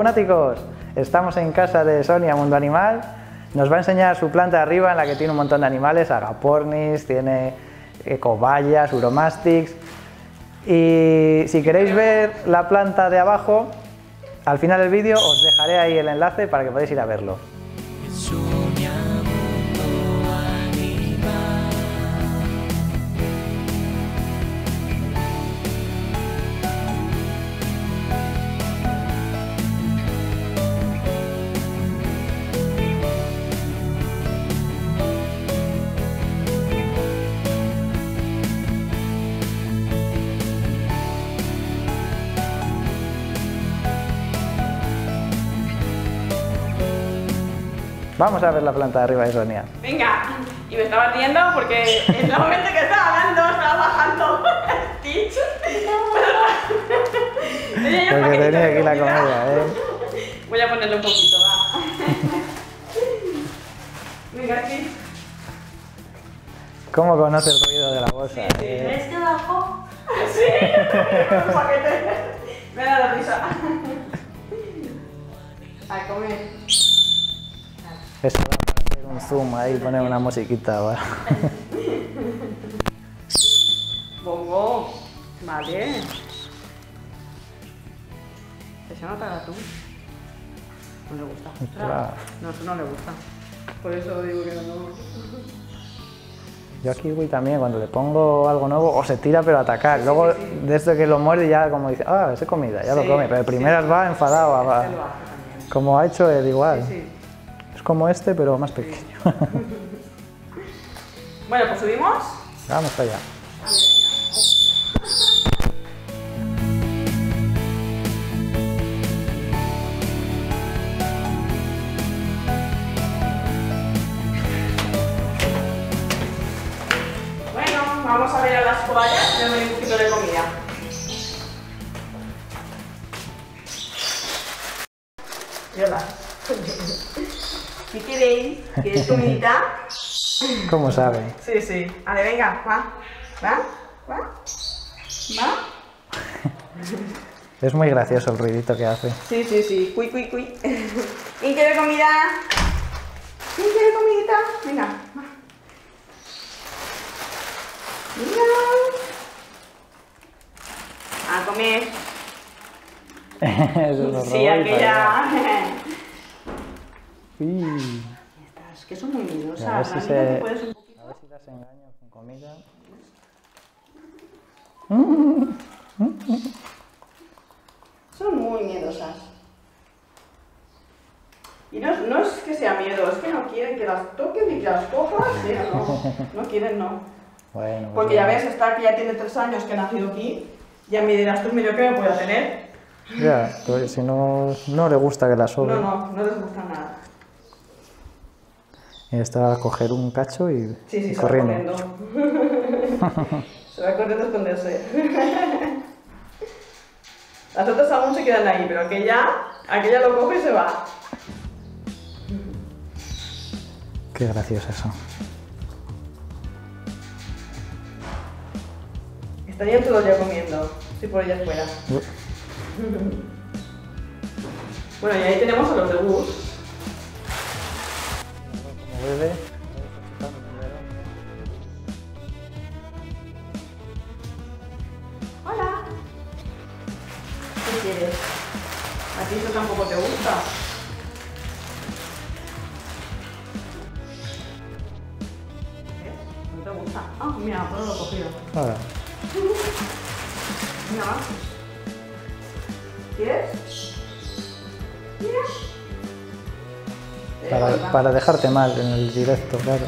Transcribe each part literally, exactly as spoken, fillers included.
faunáticos! Estamos en casa de Sonia Mundo Animal. Nos va a enseñar su planta de arriba en la que tiene un montón de animales, Agapornis, tiene cobayas, Uromastyx. Y si queréis ver la planta de abajo, al final del vídeo os dejaré ahí el enlace para que podáis ir a verlo. Vamos a ver la planta de arriba de Sonia. Venga, y me estaba riendo porque en el momento que estaba hablando, estaba bajando Stitch. Tenía porque tenía aquí la comida, ¿eh? Voy a ponerle un poquito, va. Venga, aquí. ¿Cómo conoce el ruido de la bolsa? Sí, sí. ¿Eh? ¿Ves que bajó? Sí, un paquete. Me ha dado risa. A comer. Esto va a hacer un zoom ahí y poner una musiquita, ¿vale? Bongo, vale. ¿Esa no te haga tú? No le gusta. Claro. No, eso no le gusta. Por eso digo que no me gusta. Yo aquí voy también, cuando le pongo algo nuevo, o se tira pero a atacar. Sí, luego, sí, sí. De esto que lo muerde ya como dice, ah, es comida, ya sí, lo come. Pero de primeras sí, va enfadado, sí, va. Como ha hecho él igual. Sí, sí. Como este, pero más pequeño. Sí. Bueno, pues subimos. Vamos para allá. Bueno, vamos a ver a las cobayas y darle un poquito de comida. Hola. ¿Qué queréis? ¿Queréis comidita? ¿Cómo sabe? Sí, sí. Vale, venga, va. ¿Va? ¿Va? ¿Va? Es muy gracioso el ruidito que hace. Sí, sí, sí. Cuy, cuy, cuy. ¿Quién quiere comida? ¿Quién quiere comidita? Venga, va. Venga. A comer. Eso sí, aquella. Sí. Estas que son muy miedosas. A ver si se... A ver si las engaño con comida. Son muy miedosas. Y no, no es que sea miedo, es que no quieren que las toques ni que las cojas, ¿eh? No, no quieren, no. Bueno, pues porque ya bien. Ves, esta que ya tiene tres años que nació aquí, ya me dirás tú, mira, ¿qué me puedo tener? Ya, pues, si no, no le gusta que la sobre. No, no, no les gusta nada. Y está a coger un cacho y, sí, sí, y se corriendo. Va corriendo. Se va corriendo a esconderse. Las otras aún se quedan ahí, pero aquella, aquella lo coge y se va. Qué gracioso eso. Estarían todo el día comiendo, si por ellas fuera. ¿Qué? Bueno, y ahí tenemos a los de Gus. Bebé. Hola. ¿Qué quieres? A ti eso tampoco te gusta. ¿Ves? No te gusta. Ah, mira, por lo cogido. Hola. Mira, va. ¿Quieres? Mira. Para, para dejarte mal en el directo, claro.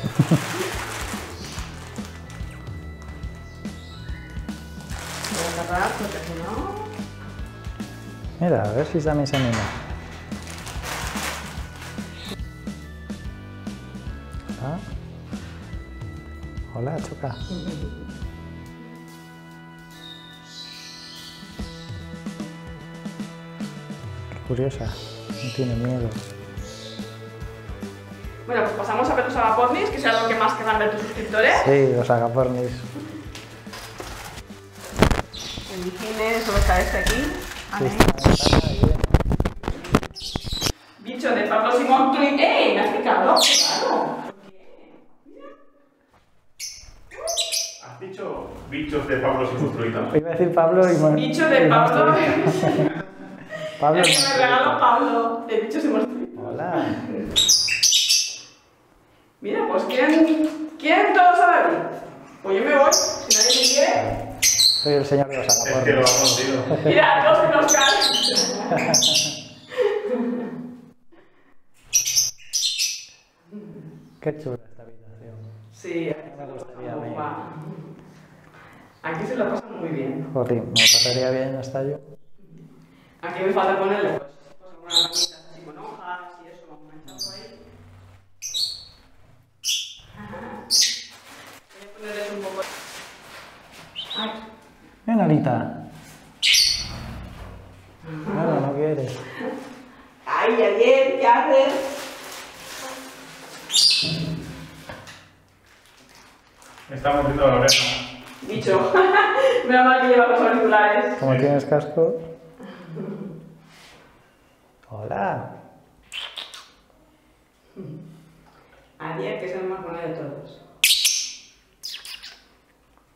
Mira, a ver si también se anima. ¿Ah? Hola, Chuca. Qué curiosa, no tiene miedo. Bueno, pues pasamos a ver los Agapornis, que será lo que más querrán ver tus suscriptores. Sí, los Agapornis. El Dijines, ¿dónde está este aquí? A ver. Sí, colección de Pablo Simontri. ¡Eh! ¡Me has picado! ¡Claro! ¿Has dicho bichos de Pablo Simontri también? Iba a decir Pablo y Monstruo. Bichos de Pablo. Pablo. Es que me regaló Pablo de bichos de Monstruo. Hola. Mira, pues ¿quieren, ¿quieren todos a David? Pues yo me voy, si nadie me quiere. Soy el señor de los Agapornis. Es que lo vamos, tío. Mira, todos que nos caen. Qué chula esta habitación. Sí, aquí me gustaría venir. Aquí se lo pasan muy bien. Joder, me pasaría bien hasta yo. Aquí me falta ponerle pues, pues algunas manitas así con hojas y eso, un manchazo ahí. Voy a ponerles un poco de... Ay. Ven, Anita. Claro, no quieres. Ay, Adier, ¿qué haces? Me está mordiendo la oreja. Bicho. Me da mal que lleva los auriculares. Como tienes casco. Hola. Adier, que es el más bueno de todos.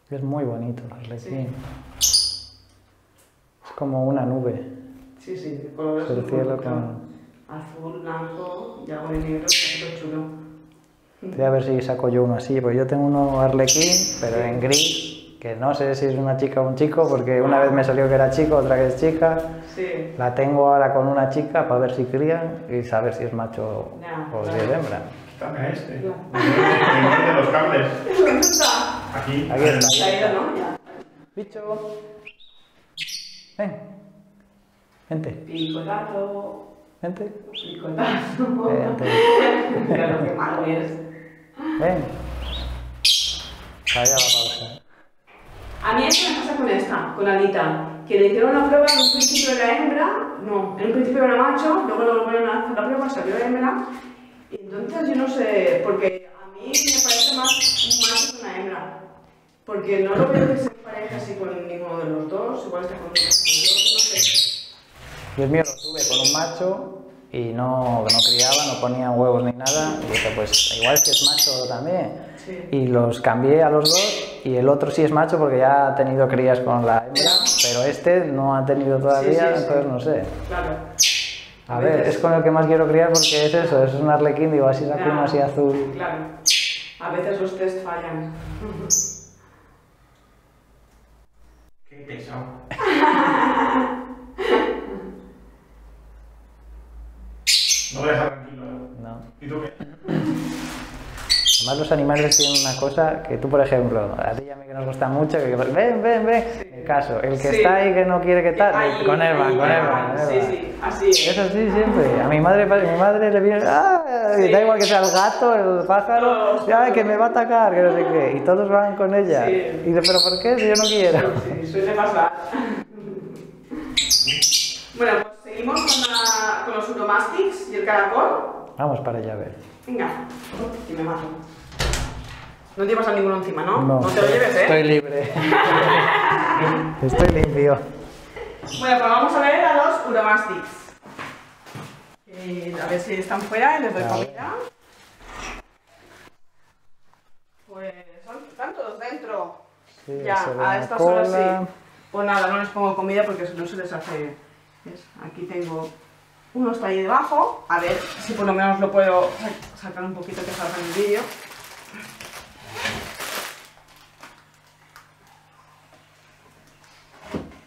Es muy bonito el arlequín. Sí. Es como una nube. Sí, sí, de colores. El cielo con... azul, blanco, y algo de negro, es chulo. Voy a ver si saco yo uno así, pues yo tengo uno arlequín, pero en gris, que no sé si es una chica o un chico, porque una vez me salió que era chico, otra que es chica. Sí. La tengo ahora con una chica para ver si crían y saber si es macho no, o si es hembra. Dame este. No. Me de los cables. ¿Dónde está? Aquí. Aquí está. Se ha ido, ¿no? Ya. Bicho. Ven. Vente. Picotazo. Vente. Picotazo. Vente. Mira lo que malo es. Ven. Calla la pausa. A mí esto me pasa con esta, con Anita. Que le hicieron una prueba en un principio de la hembra. No, en un principio era macho, luego lo volvieron a hacer la prueba, salió la hembra. Y entonces yo no sé, porque a mí me parece más un macho que una hembra, porque no lo veo que se pareja así con ninguno de los dos, igual está con los dos, no sé. Yo el mío lo tuve con un macho y no, no criaba, no ponía huevos ni nada, y dije pues igual si es macho también. Sí. Y los cambié a los dos y el otro sí es macho porque ya ha tenido crías con la hembra, pero este no ha tenido todavía, sí, sí, sí. Entonces no sé. Claro. A ver, es con el que más quiero criar porque es eso, es un arlequín, digo, así saco uno así azul. Claro, a veces los test fallan. Qué pesado. No me deja tranquilo, ¿no? ¿Y tú qué? Además los animales tienen una cosa que tú, por ejemplo, a ti y a mí que nos gusta mucho, que ven, ven, ven, sí. El caso, el que sí. Está ahí que no quiere que tal, ahí, con él va, con él va. Sí, sí, así es. Eso sí, siempre. A mi madre, mi madre le viene, ah, sí. Da igual que sea el gato, el pájaro, no, ya, que me va a atacar, que no sé qué, y todos van con ella. Sí. Y dice, pero ¿por qué? Si yo no quiero. Sí, sí, suele pasar. Bueno, pues seguimos con, la, con los Uromastyx y el caracol. Vamos para allá a ver. Venga, y me mato. No te llevas a ninguno encima, ¿no? No, no te lo lleves, ¿eh? Estoy libre. Estoy limpio. Bueno, pues vamos a ver a los Uromastyx. Eh, a ver si están fuera y les doy comida. Pues son, están todos dentro. Sí, ya, a estas horas sí. Pues nada, no les pongo comida porque no se les hace. ¿Ves? Aquí tengo. Uno está ahí debajo, a ver si por lo menos lo puedo sacar un poquito que salga en el vídeo.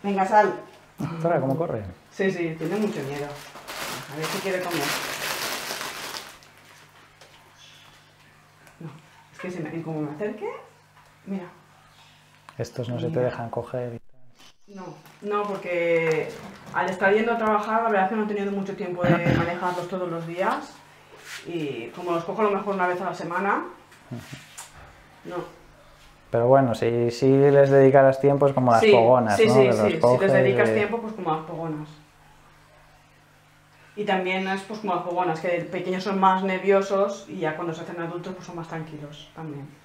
Venga, sal. Ostras, ¿cómo corre? Sí, sí, tiene mucho miedo. A ver si quiere comer. No, es que si me, como me acerque, mira. Estos no mira. Se te dejan coger y tal. No, no, porque... al estar yendo a trabajar, la verdad es que no he tenido mucho tiempo de manejarlos todos los días y como los cojo a lo mejor una vez a la semana, no. Pero bueno, si, si les dedicaras tiempo es como las sí, fogonas, sí, ¿no? Sí, sí, sí. Si les dedicas y... tiempo, pues como las fogonas. Y también es pues como las fogonas, que de pequeños son más nerviosos y ya cuando se hacen adultos pues son más tranquilos también.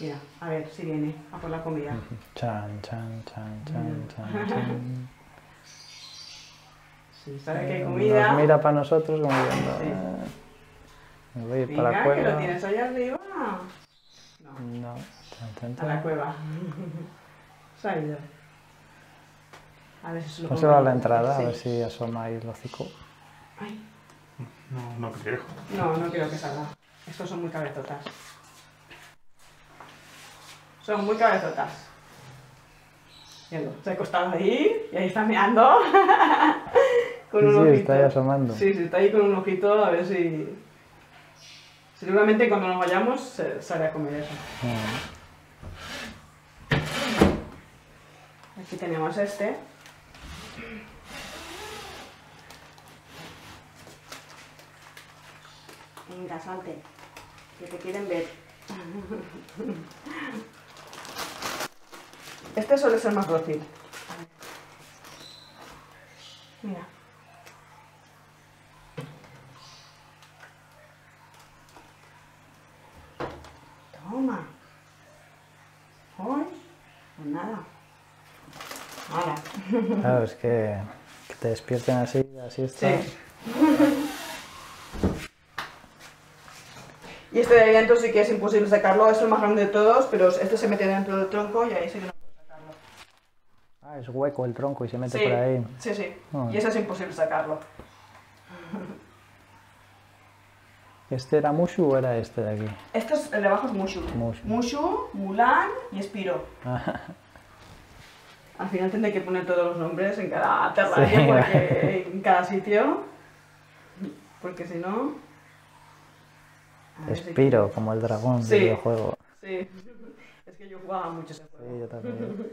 Mira, a ver si viene a por la comida. Chan, chan, chan, chan, chan, chan. Sí, sabe que hay comida. Nos mira para nosotros como diciendo. Sí. Eh, me voy a ir para la cueva. ¿Que lo tienes allá arriba? No. No. Tan, tan, tan. A la cueva. Se ha ido. A ver si se va a la entrada, sí. A ver si asoma ahí el hocico. Ay. No, no quiero. No, no quiero que salga. Estos son muy cabezotas. Son muy cabezotas. Yendo, se ha acostado ahí y ahí está mirando. Con sí, un sí, ojito. Está ahí asomando. Sí, sí, está ahí con un ojito a ver si. Seguramente cuando nos vayamos sale a comer eso. Mm. Aquí tenemos este. Venga, salte, que te quieren ver. Este suele ser más dócil. Mira. Toma. Hoy, pues nada. Nada. Claro, es que, que te despierten así, así está. Sí. Y este de ahí dentro sí que es imposible sacarlo, es el más grande de todos, pero este se mete dentro del tronco y ahí sí que no puedo sacarlo. Ah, es hueco el tronco y se mete sí, por ahí. Sí, sí, oh. Y ese es imposible sacarlo. ¿Este era Mushu o era este de aquí? Este es, el de abajo es Mushu. Mushu, Mushu Mulan y Spyro. Ah. Al final tendré que poner todos los nombres en cada terrario, sí, porque, en cada sitio, porque si no... Spyro, como el dragón sí, del videojuego. Sí, es que yo jugaba mucho ese juego. Sí, yo también.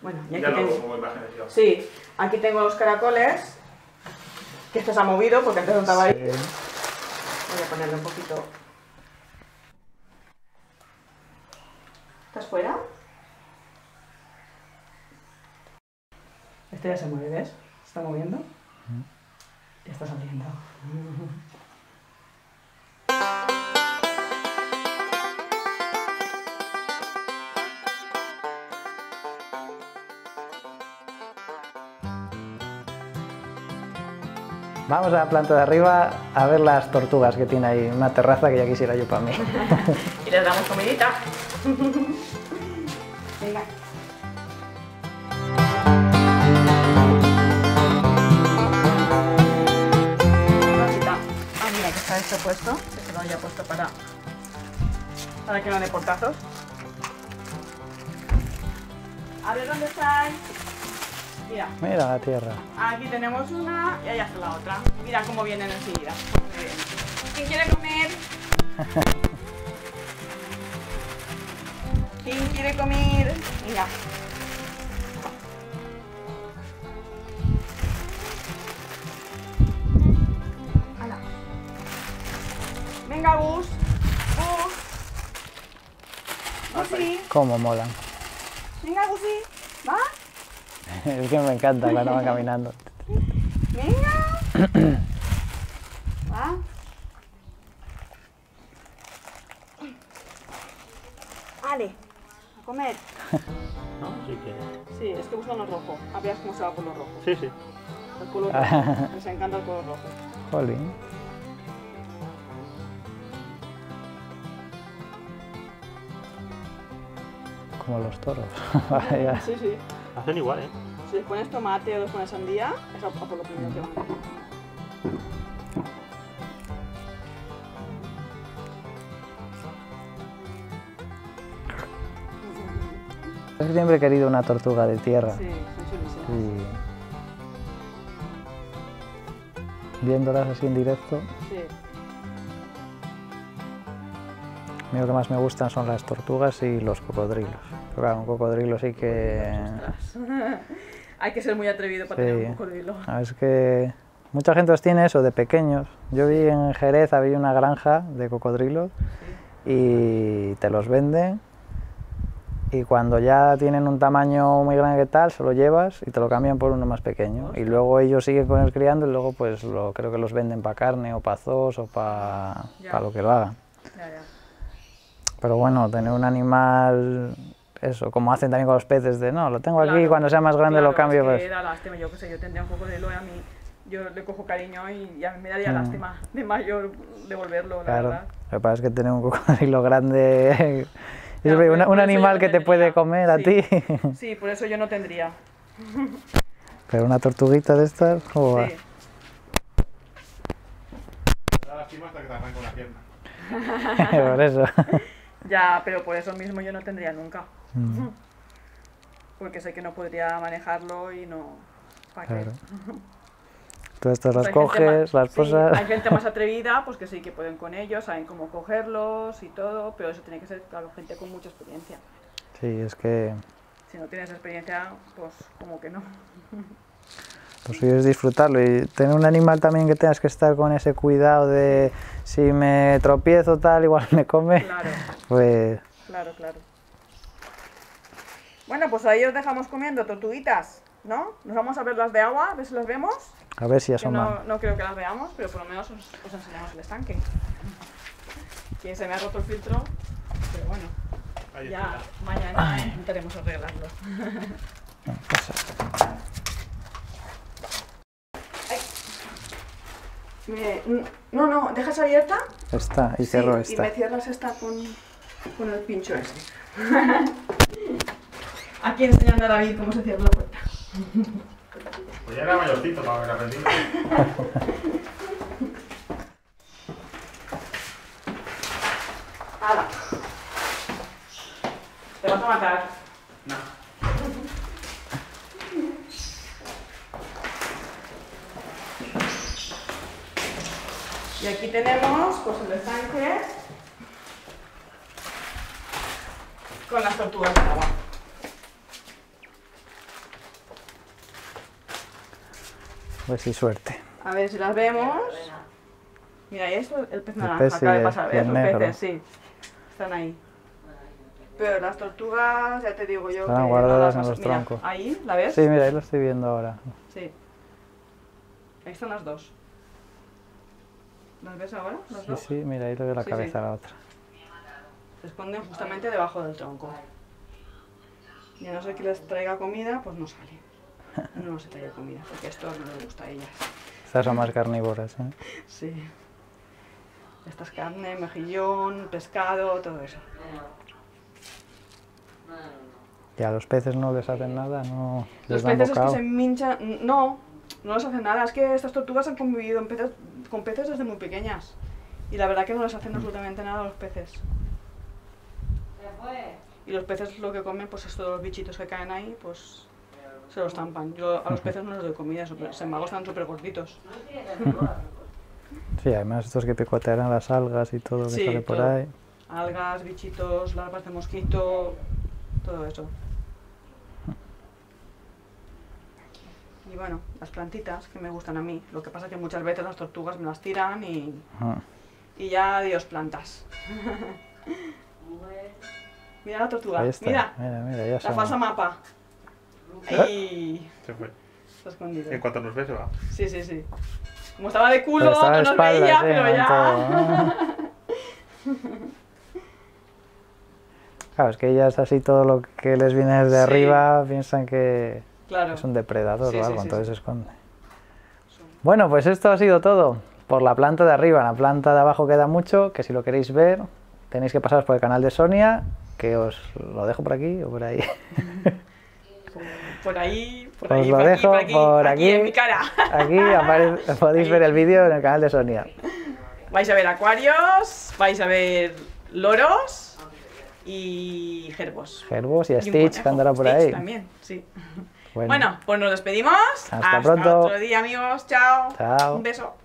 Bueno, y aquí ya tengo... Como imágenes, yo. Sí, aquí tengo los caracoles. Que este se ha movido porque antes no estaba ahí. Voy a ponerle un poquito. ¿Estás fuera? Este ya se mueve, ¿ves? Se está moviendo. Ya está saliendo. Vamos a la planta de arriba a ver las tortugas que tiene ahí. Una terraza que ya quisiera yo para mí. Y les damos comidita. Venga. Este puesto, que se lo haya puesto para, para que no le portazos. A ver dónde estáis. Mira. Mira la tierra. Aquí tenemos una y allá está la otra. Mira cómo vienen enseguida. Muy bien. ¿Quién quiere comer? ¿Quién quiere comer? Mira. Venga, Gus. Gus. Gusi. Cómo molan. Venga, Gusi. ¿Va? Es que me encanta cuando va caminando. Venga. ¿Va? Vale. A comer. No, si quieres. Sí, es que buscan los rojos. A ver cómo se va por los rojos. Sí, sí. El color rojo. Les encanta el color rojo. Jolín. Como los toros. Sí, sí. Hacen igual, ¿eh? Si les pones tomate o les pones sandía, es a por lo primero que van. Yo siempre he querido una tortuga de tierra. Sí, son chulísimas. Y... viéndolas así en directo. Sí. A mí lo que más me gustan son las tortugas y los cocodrilos. Pero claro, un cocodrilo sí que... Hay que ser muy atrevido para sí. Tener un cocodrilo. Es que mucha gente los tiene eso de pequeños. Yo vi en Jerez, había una granja de cocodrilos sí. Y te los venden. Y cuando ya tienen un tamaño muy grande que tal, se lo llevas y te lo cambian por uno más pequeño. Y luego ellos siguen con él criando y luego pues lo, creo que los venden para carne o para zoos o para, para lo que lo hagan. Ya, ya. Pero bueno, tener un animal, eso, como hacen también con los peces, de no, lo tengo aquí, claro, cuando sea más grande claro, lo cambio. Pues... da lástima, yo, pues, yo tendría un poco de loe a mí, yo le cojo cariño y, y a mí me daría mm. lástima de mayor devolverlo, la claro. verdad. Lo que pasa es que tener un cocodrilo grande, claro, un, un, un animal que te puede comer sí. a ti. Sí, por eso yo no tendría. Pero una tortuguita de estas, ¿cómo va? Sí. Te da lástima hasta que te arranca una pierna. Por eso. Ya, pero por eso mismo yo no tendría nunca. Mm. Porque sé que no podría manejarlo y no... ¿Para claro. qué? Todas estas las coges, las cosas... Sí, hay gente más atrevida, pues que sí, que pueden con ellos, saben cómo cogerlos y todo, pero eso tiene que ser, claro, gente con mucha experiencia. Sí, es que... Si no tienes experiencia, pues como que no. Lo suyo es disfrutarlo y tener un animal también que tengas que estar con ese cuidado de si me tropiezo tal, igual me come. Claro, pues... claro, claro. Bueno, pues ahí os dejamos comiendo tortuguitas, ¿no? Nos vamos a ver las de agua, a ver si las vemos. A ver si asoman. No, no creo que las veamos, pero por lo menos os, os enseñamos el estanque. Que se me ha roto el filtro, pero bueno, ahí ya está. Mañana Ay. intentaremos arreglarlo. Me, no, no, dejas abierta. Está, y cierro sí, esta. Y me cierras esta con, con el pincho este. Aquí enseñando a David cómo se cierra la puerta. Pues ya era mayorcito para haber aprendido. ¡Hala! Te vas a matar. No. Y aquí tenemos pues, el estanque con las tortugas de agua. A ver si suerte. A ver si las vemos. Mira, ahí es el pez naranja, acaba de pasar. Esos peces, sí. Están ahí. Pero las tortugas, ya te digo yo. Están guardadas en los troncos. Ahí, ¿la ves? Sí, mira, ahí lo estoy viendo ahora. Sí. Ahí están las dos. ¿Las ves ahora? ¿Las sí, dos? Sí, mira, ahí le veo la sí, cabeza sí. a la otra. Se esconden justamente debajo del tronco. Y a no ser que les traiga comida, pues no sale. No se trae comida, porque esto no le gusta a ellas. Estas son más carnívoras, ¿eh? Sí. Esta es carne, mejillón, pescado, todo eso. ¿Y a los peces no les hacen nada? ¿No les dan bocado? Los peces es que se minchan... No, no les hacen nada. Es que estas tortugas han convivido en peces, con peces desde muy pequeñas. Y la verdad que no les hacen absolutamente nada a los peces. Y los peces lo que comen, pues es todos los bichitos que caen ahí, pues... se los tampan. Yo a los peces no les doy comida, sin embargo están súper cortitos. Sí, además estos que picotearán las algas y todo lo que sí, sale por todo. Ahí. Algas, bichitos, larvas de mosquito, todo eso. Y bueno, las plantitas que me gustan a mí. Lo que pasa es que muchas veces las tortugas me las tiran y, ah. y ya adiós plantas. Mira la tortuga, está. mira, mira, mira ya la somos. falsa mapa. Ahí. Se fue. Está escondido. En cuanto nos ve se va. Sí, sí, sí. Como estaba de culo, estaba no nos espalda, veía, sí, pero ya. Claro, es que ellas así todo lo que les viene desde sí. arriba piensan que claro. es un depredador sí, o algo, sí, sí, entonces sí. se esconde. Bueno, pues esto ha sido todo por la planta de arriba. La planta de abajo queda mucho, que si lo queréis ver tenéis que pasaros por el canal de Sonia, que os lo dejo por aquí o por ahí. Por ahí, por ahí, por aquí, por aquí, por aquí, en mi cara. Aquí aparece, podéis ver el vídeo en el canal de Sonia. Vais a ver acuarios, vais a ver loros y gerbos. Gerbos y a Stitch que andará por ahí. También, sí. Bueno, bueno, pues nos despedimos. Hasta, Hasta pronto. Otro día, amigos. Chao. Chao. Un beso.